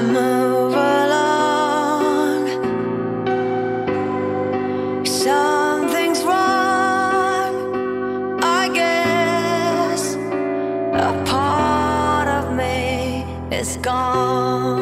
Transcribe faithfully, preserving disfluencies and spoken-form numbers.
I move along. Something's wrong, I guess. A part of me is gone.